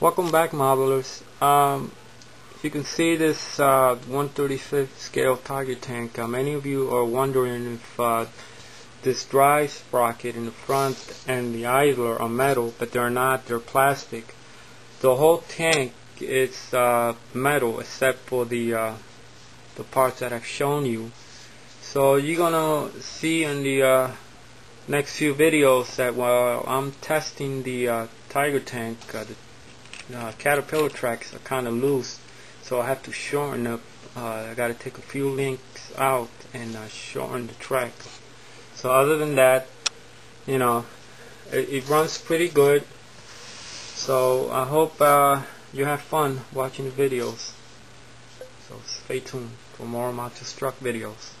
Welcome back, Marvelers. You can see this 1/35 scale Tiger tank. Many of you are wondering if this drive sprocket in the front and the idler are metal, but they're not, they're plastic. The whole tank is metal except for the parts that I've shown you. So you're gonna see in the next few videos that while I'm testing the Tiger tank, the caterpillar tracks are kind of loose, so I have to shorten up. I got to take a few links out and shorten the track. So other than that, you know, it runs pretty good. So I hope you have fun watching the videos. So stay tuned for more Matostruck videos.